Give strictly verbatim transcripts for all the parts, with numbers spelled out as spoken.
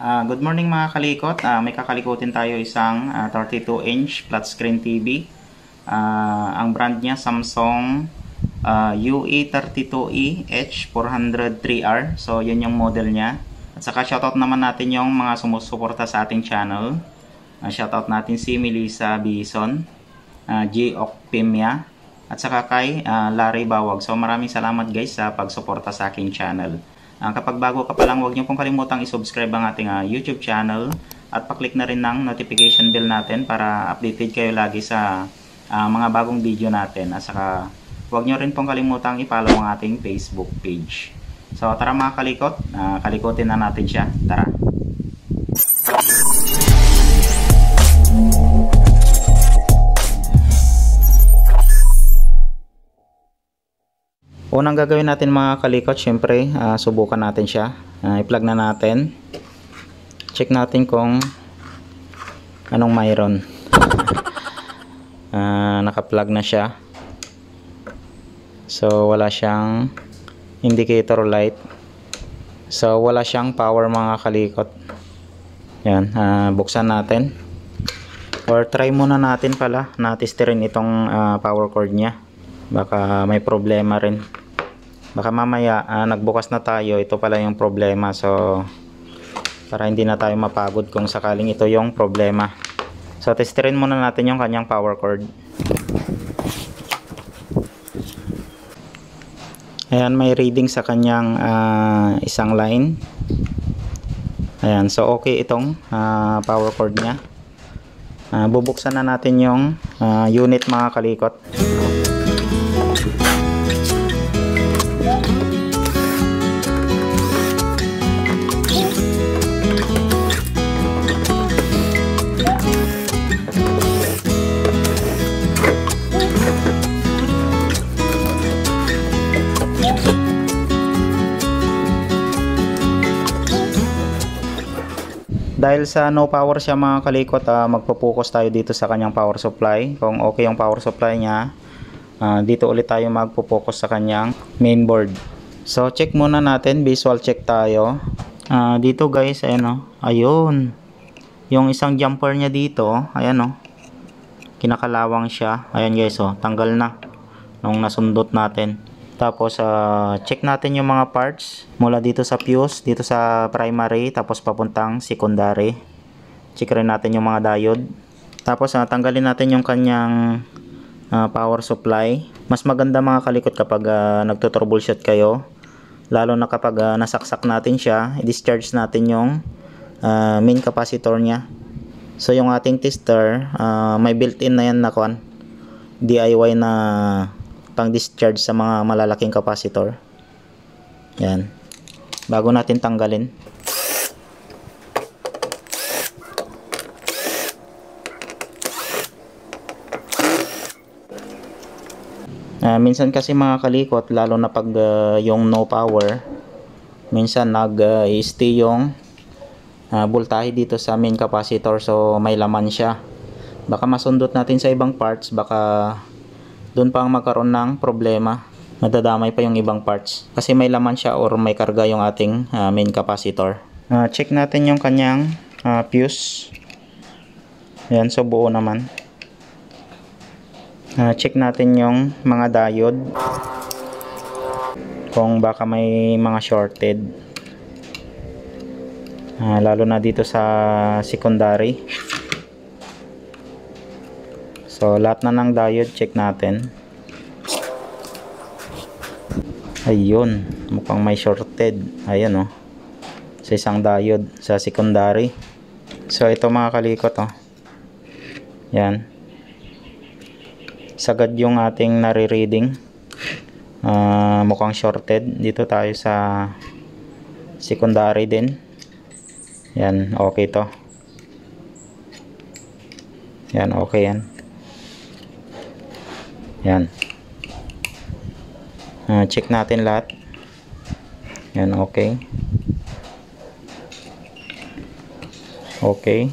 Uh, good morning mga kalikot. Uh, may kakalikutin tayo isang uh, thirty-two inch flat screen T V. Uh, ang brand niya Samsung uh, U A thirty-two E H four oh three R. So yun yung model niya. At saka shoutout naman natin yung mga sumusuporta sa ating channel. Uh, shoutout natin si Melissa Bison, uh, G of Pimia, at saka kay uh, Larry Bawag. So maraming salamat guys sa pagsuporta sa aking channel. Uh, kapag bago ka pa lang, huwag niyo pong kalimutang isubscribe ang ating uh, YouTube channel at paklik na rin ng notification bell natin para updated kayo lagi sa uh, mga bagong video natin. At saka huwag niyo rin pong kalimutang i-follow ang ating Facebook page. So tara mga kalikot, uh, kalikotin na natin siya. Tara! Unang gagawin natin mga kalikot, syempre uh, subukan natin siya. Uh, i-plug na natin. Check natin kung anong mayroon. Uh, naka-plug na siya. So wala siyang indicator light. So wala siyang power mga kalikot. Yan, uh, buksan natin. Or try muna natin pala natisterin itong uh, power cord niya. Baka may problema rin. Baka mamaya ah, nagbukas na tayo, ito pala yung problema. So para hindi na tayo mapagod kung sakaling ito yung problema. So testerin muna natin yung kanyang power cord. Ayan, may reading sa kanyang uh, isang line. Ayan, so okay itong uh, power cord nya. Uh, bubuksan na natin yung uh, unit mga kalikot. Dahil sa no power siya mga kalikot, uh, magpo-focus tayo dito sa kanyang power supply. Kung okay yung power supply niya, uh, dito ulit tayo magpo-focus sa kanyang main board. So check muna natin, visual check tayo. Uh, dito guys, ayan o. Ayun. Yung isang jumper niya dito, ayan o. Kinakalawang siya. Ayan guys o, tanggal na nung nasundot natin. Tapos uh, check natin yung mga parts mula dito sa fuse, dito sa primary, tapos papuntang secondary. Check rin natin yung mga diode. Tapos uh, tanggalin natin yung kanyang uh, power supply. Mas maganda mga kalikot kapag uh, nagtotroubleshoot kayo. Lalo na kapag uh, nasaksak natin siya, i-discharge natin yung uh, main capacitor niya. So yung ating tester, uh, may built-in na yan na kon, D I Y na pang discharge sa mga malalaking capacitor. Yan. Bago natin tanggalin. Uh, minsan kasi mga kalikot, lalo na pag uh, yung no power, minsan nag-i-stay uh, yung uh, voltahe dito sa main capacitor. So may laman siya. Baka masundot natin sa ibang parts, baka doon pa ang magkaroon ng problema, nadadamay pa yung ibang parts kasi may laman siya or may karga yung ating uh, main capacitor. Uh, check natin yung kanyang uh, fuse. Ayan, so buo naman. Uh, check natin yung mga diode kung baka may mga shorted, uh, lalo na dito sa secondary. So, lahat na ng diode, check natin. Ayun, mukhang may shorted. Ayan o. Oh. Sa isang diode, sa secondary. So, ito mga kalikot o. Oh. Yan. Sagad yung ating nare-reading. Uh, mukhang shorted. Dito tayo sa secondary din. Yan, okay to. Yan, okay yan. Yan. Uh, check natin lahat. Yan, okay. Okay.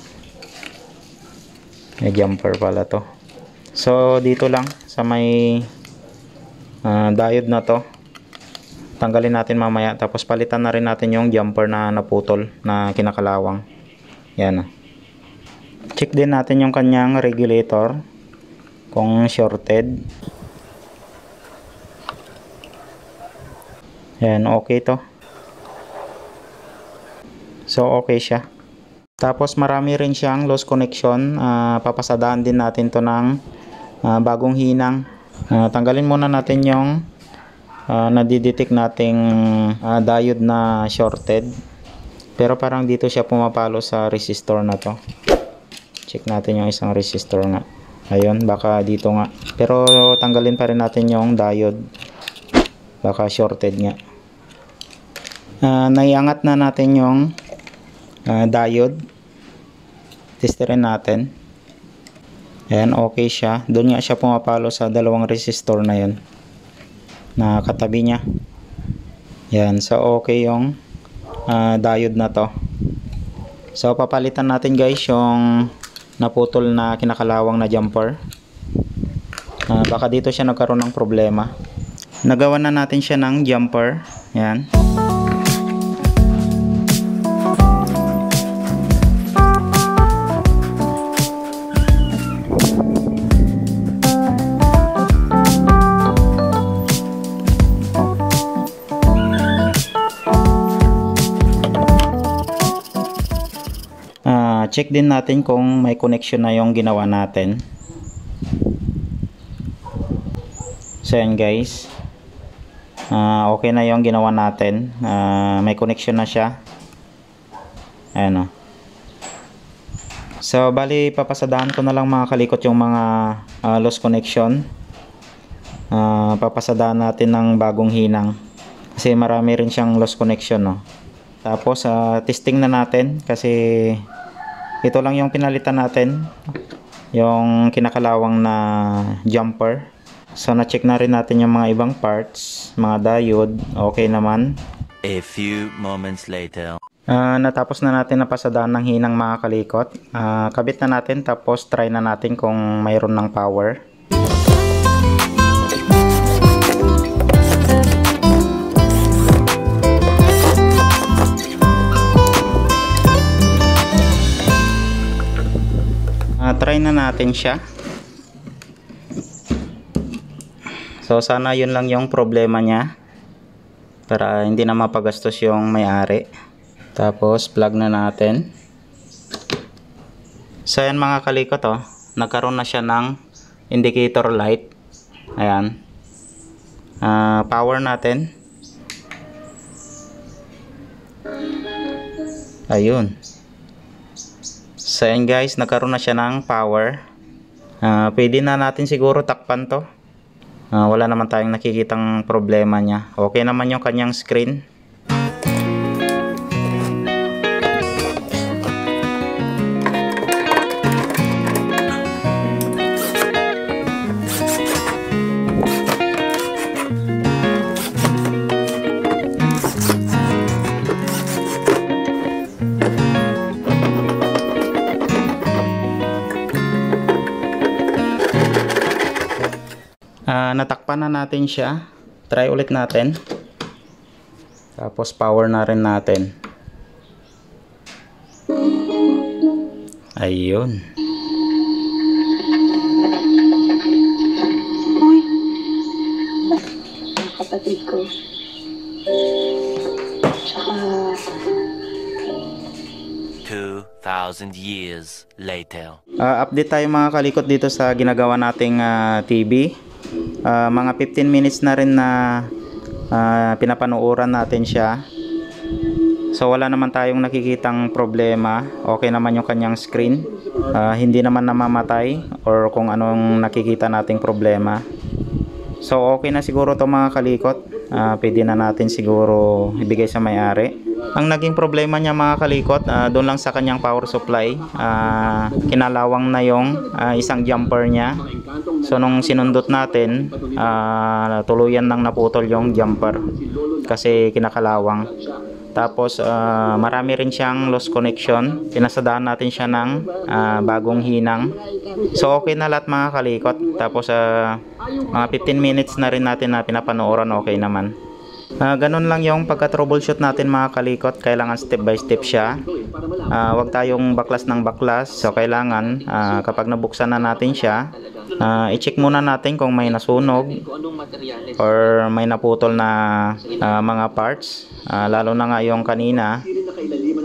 May jumper pala to. So, dito lang sa may uh, diode na to. tanggalin natin mamaya, tapos palitan na rin natin yung jumper na naputol na kinakalawang. Yan. Check din natin yung kanyang regulator kung shorted. Yan, okay to. So okay siya. Tapos marami rin siyang loose connection. Uh, papasadaan din natin to ng uh, bagong hinang. Uh, tanggalin muna natin yung uh, nadidetect nating uh, diode na shorted. Pero parang dito siya pumapalo sa resistor na to. Check natin yung isang resistor nga. Ayun, baka dito nga. Pero tanggalin pa rin natin yung diode. Baka shorted nga. Uh, naiangat na natin yung Uh, diode. Testerin natin. Ayan, okay siya. Doon nga siya pumapalo sa dalawang resistor na yun na katabi niya. Ayan, so okay yung uh, diode na to. So papalitan natin guys yung naputol na kinakalawang na jumper. Uh, baka dito siya nagkaroon ng problema. Nagawa na natin siya ng jumper. Ayan. Check din natin kung may connection na yung ginawa natin. So yan guys, uh, okay na yung ginawa natin. Uh, may connection na siya. Ayan o. So bali papasadaan ko na lang mga kalikot yung mga uh, loose connection. Uh, papasadaan natin ng bagong hinang kasi marami rin siyang loose connection, no? Tapos uh, testing na natin kasi ito lang yung pinalitan natin, yung kinakalawang na jumper. So na-check na rin natin yung mga ibang parts, mga diode, okay naman. A few moments later. Uh, natapos na natin na pasadaan ng hinang mga kalikot. Uh, kabit na natin, tapos try na natin kung mayroon ng power. Uh, try na natin siya. So sana yun lang yung problema niya, para hindi na mapagastos yung may-ari. Tapos plug na natin. So yan mga kalikot, oh, nagkaroon na siya ng indicator light. Ayan. Uh, power natin. Ayun. So yan guys, nagkaroon na siya ng power. Uh, pwede na natin siguro takpan to. Uh, wala naman tayong nakikitang problema niya. Okay naman yung kanyang screen. Uh, natakpan na natin siya. Try ulit natin. Tapos power na rin natin. Ayun. Uy. Kapatid ko. Tsaka two thousand years later. Uh, update tayo mga kalikot dito sa ginagawa nating uh, T V. Uh, mga fifteen minutes na rin na uh, pinapanuuran natin siya. So wala naman tayong nakikitang problema. Okay naman yung kanyang screen. Uh, hindi naman namamatay or kung anong nakikita nating problema. So okay na siguro to mga kalikot. Uh, pwede na natin siguro ibigay sa may-ari. Ang naging problema niya mga kalikot, uh, doon lang sa kanyang power supply. Uh, kinalawang na yung uh, isang jumper niya. So nung sinundot natin, uh, tuluyan nang naputol yung jumper kasi kinakalawang. Tapos uh, marami rin siyang loose connection. Pinasadaan natin siya ng uh, bagong hinang. So okay na lahat mga kalikot. Tapos uh, mga fifteen minutes na rin natin na pinapanooran, okay naman. Uh, ganun lang yung pagka-troubleshoot natin mga kalikot. Kailangan step by step siya. Uh, huwag tayong baklas ng baklas. So kailangan uh, kapag nabuksan na natin siya, uh, i-check muna natin kung may nasunog or may naputol na uh, mga parts. Uh, lalo na nga yung kanina,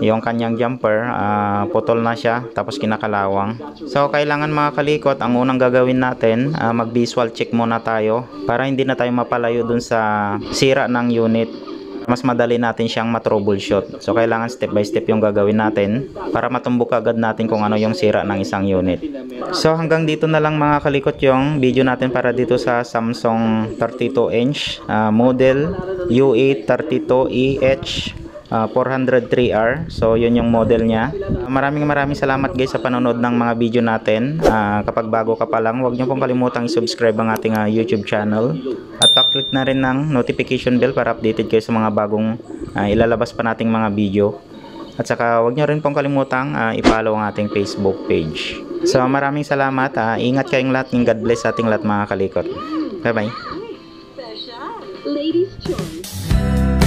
yung kanyang jumper, uh, putol na siya tapos kinakalawang. So kailangan mga kalikot, ang unang gagawin natin, uh, mag visual check muna tayo para hindi na tayo mapalayo dun sa sira ng unit. Mas madali natin siyang matroubleshoot. So kailangan step by step yung gagawin natin para matumbok agad natin kung ano yung sira ng isang unit. So hanggang dito na lang mga kalikot yung video natin para dito sa Samsung thirty-two inch uh, model U A three two E H four oh three R. Uh, four oh three R. So yun yung model niya. Uh, maraming maraming salamat guys sa panonood ng mga video natin. Uh, kapag bago ka pa lang, huwag niyo pong kalimutang i-subscribe ang ating uh, YouTube channel at pa-click na rin ng notification bell para updated kayo sa mga bagong uh, ilalabas pa nating mga video. At saka huwag niyo rin pong kalimutang uh, i-follow ang ating Facebook page. So maraming salamat. Uh, ingat kayong lahat. And God bless sa ating lahat mga kalikot. Bye bye. Ladies choice.